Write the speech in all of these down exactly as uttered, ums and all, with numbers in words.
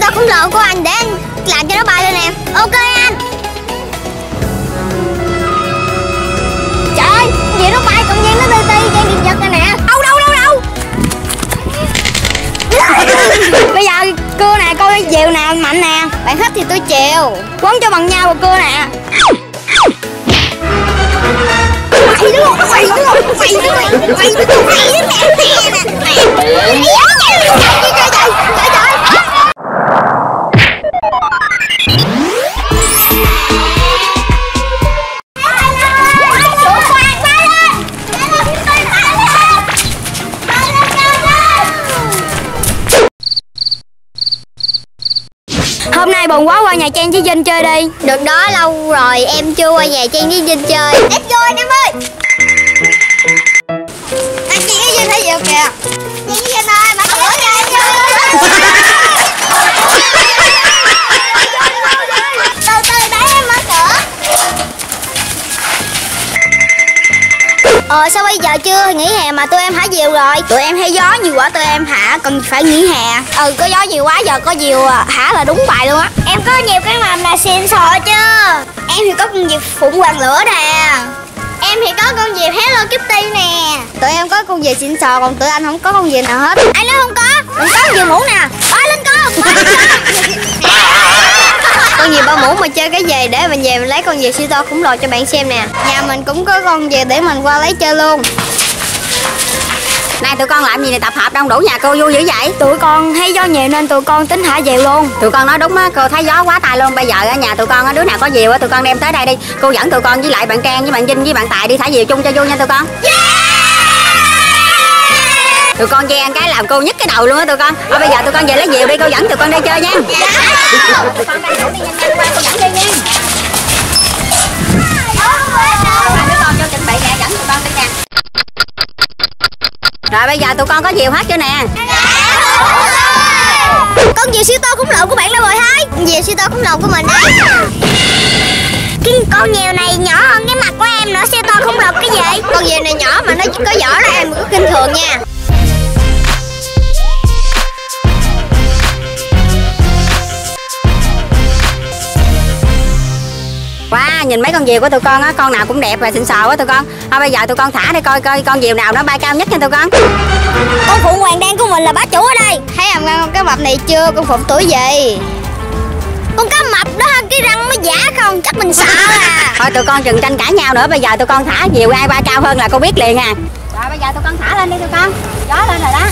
tụi tôi cũng lựa của anh để anh làm cho nó bay lên nè. Ok anh. Trời ơi, vậy nó bay còn gian nó tê tê gian điện giật rồi nè. Đâu đâu đâu đâu. Bây giờ cưa nè, coi cái dèo nào mạnh nè. Bạn thích thì tôi chèo. Quấn cho bằng nhau vào cưa nè. Mày đúng không? Mày đúng không? Mày đúng không? Mày đúng không? Mày đúng không? Mày đúng không? Mày đúng Hôm nay buồn quá, qua nhà Trang với Vinh chơi đi. Được đó, lâu rồi em chưa qua nhà Trang với Vinh chơi. Ít vô anh em ơi. Anh Trang với Vinh thấy gì kìa. Trang với Vinh ơi, mở cửa nhà em chơi. Từ từ để em mở cửa. Ờ sao bây giờ chưa nghỉ hè mà tụi em thả diều rồi? Tụi em thấy gió nhiều quá tụi em thả, cần phải nghỉ hè. Ừ, có gió nhiều quá giờ có diều thả là đúng bài luôn á. Em có nhiều cái mầm là xịn sò chứ. Em thì có con diều phụng hoàng lửa nè. Em thì có con diều Hello Kitty nè. Tụi em có con diều xịn sò còn tụi anh không có con diều nào hết. Ai nói không có? Mình có con diều mũ nè. Bơi lên con. Con diều ba mũ mà chơi cái gì, để mình về mình lấy con diều siêu to khủng lồ cho bạn xem nè. Nhà mình cũng có con diều để mình qua lấy chơi luôn. Này tụi con làm gì này, tập hợp đông đủ nhà cô vui dữ vậy? Tụi con thấy gió nhiều nên tụi con tính thả diều luôn. Tụi con nói đúng á, cô thấy gió quá tài luôn. Bây giờ ở nhà tụi con đứa nào có diều á tụi con đem tới đây đi. Cô dẫn tụi con với lại bạn Trang với bạn Vinh với bạn Tài đi thả diều chung cho vui nha tụi con. Yeah! Tụi con che cái làm cô nhức cái đầu luôn á tụi con. Thôi bây giờ tụi con về lấy diều đi, cô dẫn tụi con đi chơi nha. Yeah! Tụi con đang đủ đi nhanh nhanh qua cô dẫn đi nha. Tụi con cho chuẩn bị nè, dẫn tụi con đi nè. Rồi bây giờ tụi con có diều hết chưa nè? Con diều siêu to khủng lồ của bạn đâu rồi hai? Diều siêu to khủng lồ của mình á. Cái con diều này nhỏ hơn cái mặt của em nữa, siêu to khủng lồ cái gì? Con diều này nhỏ mà nó có vỏ là em cứ khinh thường nha. Wow, nhìn mấy con diều của tụi con á, con nào cũng đẹp và xịn sò á tụi con. Thôi bây giờ tụi con thả đi coi coi con diều nào nó bay cao nhất nha tụi con. Con phụng hoàng đen của mình là bá chủ ở đây. Thấy hàm răng con cá mập này chưa? Con phụng tuổi gì? Con cá mập đó cái răng mới giả không? Chắc mình sợ à. Thôi tụi con đừng tranh cãi nhau nữa, bây giờ tụi con thả diều ai bay cao hơn là cô biết liền à. Rồi bây giờ tụi con thả lên đi tụi con. Gió lên rồi đó.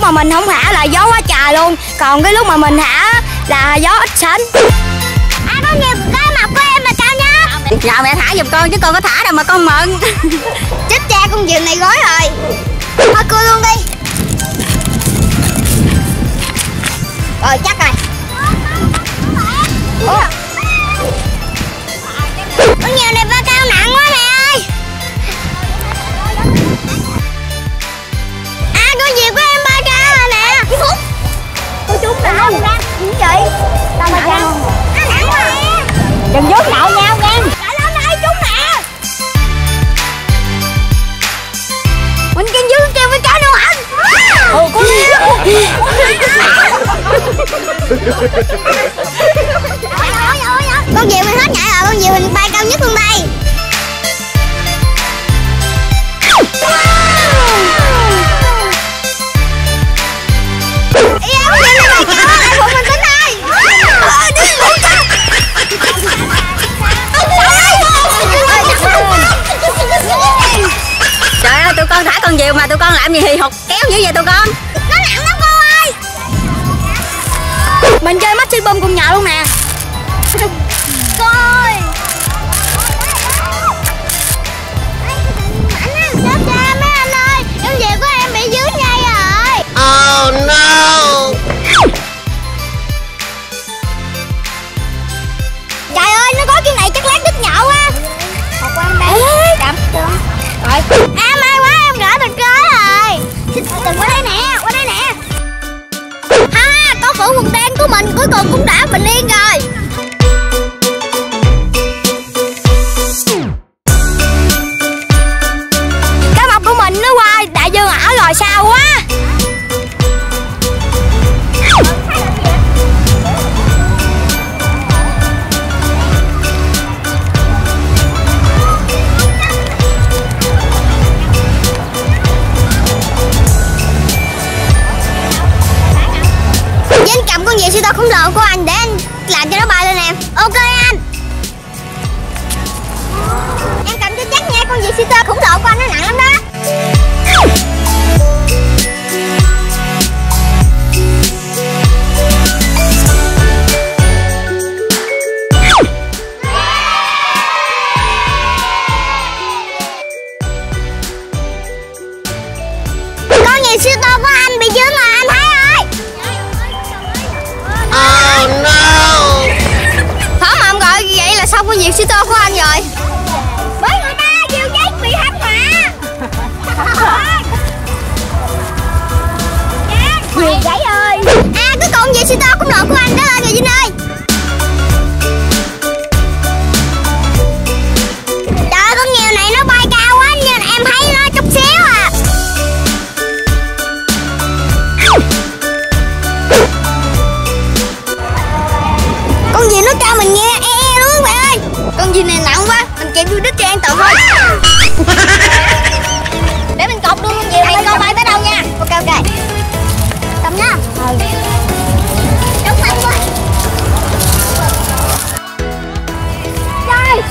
Mà mình không thả là gió quá trời luôn, còn cái lúc mà mình thả là gió ít sến. Ai có nhiều cái mập của em là cao nhất. Giờ mẹ thả giùm con chứ con có thả đâu mà con mượn. Chết cha, con diều này gói rồi. Thôi cưa luôn đi. Rồi chắc rồi. Ủa? Con diều này ba cao nặng quá nè. Đừng vuốt nậu nhau nha. Lại lên đây chúng nè. Mình kinh dương kêu với cá đâu anh. Ồ con gì? Con diều mình hết nhảy rồi, con diều mình bay cao nhất luôn đây. Con thả con diều mà tụi con làm gì hì hục kéo dữ vậy tụi con? Nó nặng lắm cô ơi. Mình chơi Maxi Bom cùng nhà luôn nè. Coi. Anh cha mấy anh ơi, con diều của em bị dướng dây rồi. Oh no. Trời ơi, nó có cái này chắc lát đứt nhậu quá. Học quan đây. Đập chưa? Rồi. Qua đây nè, qua đây nè. Ha, con phượng quần đen của mình Không có việc xí to của anh rồi. Bởi người ta kêu chết bị hấp mà. Quyền gãy ơi. À cái con gì xí to cũng lộn của anh đó lên rồi Vinh ơi. Trời, con nghèo này nó bay cao quá nên em thấy nó chút xíu à. Con gì nó cho mình nghe e e luôn bạn ơi. Con gì này nặng quá, mình chạy vô đít cho an toàn thôi. Để mình cột luôn con gì này, con bay tới đâu nha. Ok ok. Cầm nha. Ừ. Đúng mạnh quá. Trời.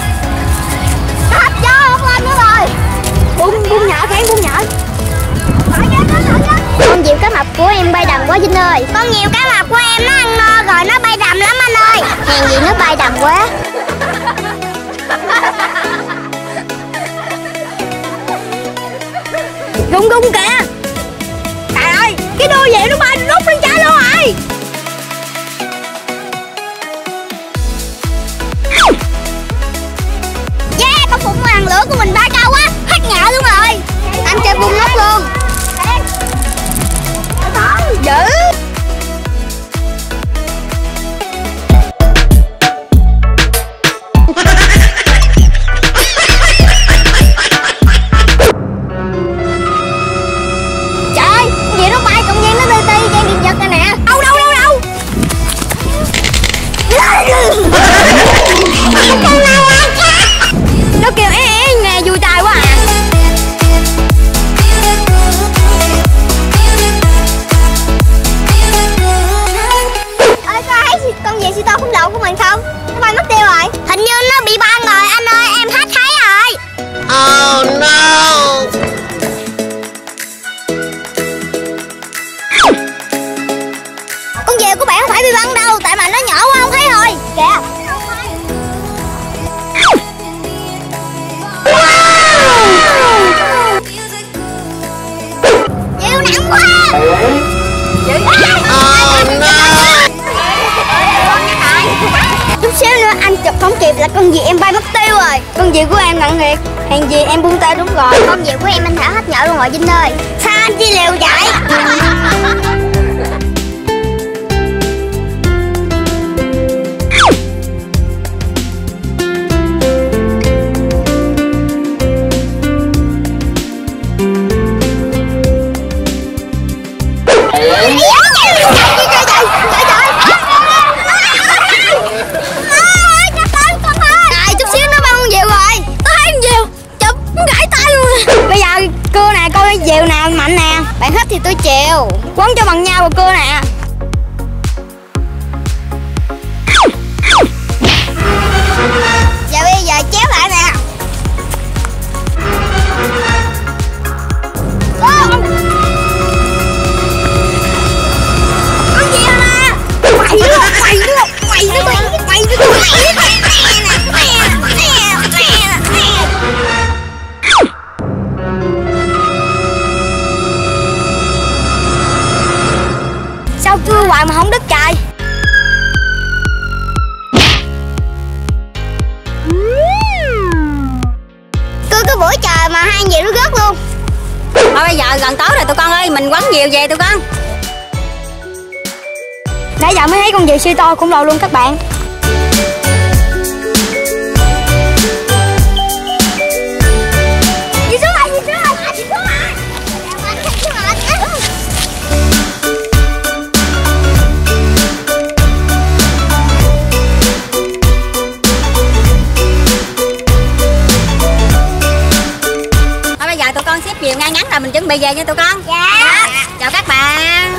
Nó hấp gió không lên nữa rồi. Bung bung nhỏ khen bung nhỏ. Con diều cá mập của em bay đầm quá Vinh ơi. Con diều cá mập của em nó ăn no rồi nó bay đầm lắm anh ơi. Hèn gì nó bay đầm quá. Rung rung kìa. Trời ơi, cái đuôi vậy nó bay nút lên trái luôn rồi. Yeah, con phụng hoàng lửa của mình bay cao quá, hết ngựa luôn rồi. Anh chơi bung nút luôn. Dữ. Trời, vậy nó bay công gian nó tê tê dây điện giật rồi nè. Đâu đâu đâu đâu. Nó kêu é é nè, vui tai quá à. Của mình không? Nó bay mất tiêu rồi. Hình như nó bị ban rồi anh ơi, em hết thấy rồi. Oh no. Con diều của bạn không phải bị băng đâu, tại mà nó nhỏ quá không thấy rồi. Kìa. Wow. Diều nặng quá. Oh no. Chút xíu nữa anh chụp không kịp là con diều em bay mất tiêu rồi. Con diều của em nặng thiệt. Hèn gì em buông tay đúng rồi. Con diều của em anh thả hết nhỏ luôn rồi Vinh ơi. Sao anh chi liều vậy? Diều nào mạnh nè, bạn hết thì tôi chịu. Quấn cho bằng nhau rồi cưa nè. Và bây giờ chéo lại nè. Con diều nè. Mày nữa, mày nữa, mày nữa, mày nữa, mày nữa, mày nữa. Cưa hoài mà không đứt trời. Cưa cái buổi trời mà hai diều nó rớt luôn. Thôi bây giờ gần tối rồi tụi con ơi, mình quấn diều về tụi con. Nãy giờ mới thấy con diều siêu to cũng lâu luôn các bạn. Tụi con xếp diều ngay ngắn là mình chuẩn bị về nha tụi con. Dạ. Chào các bạn.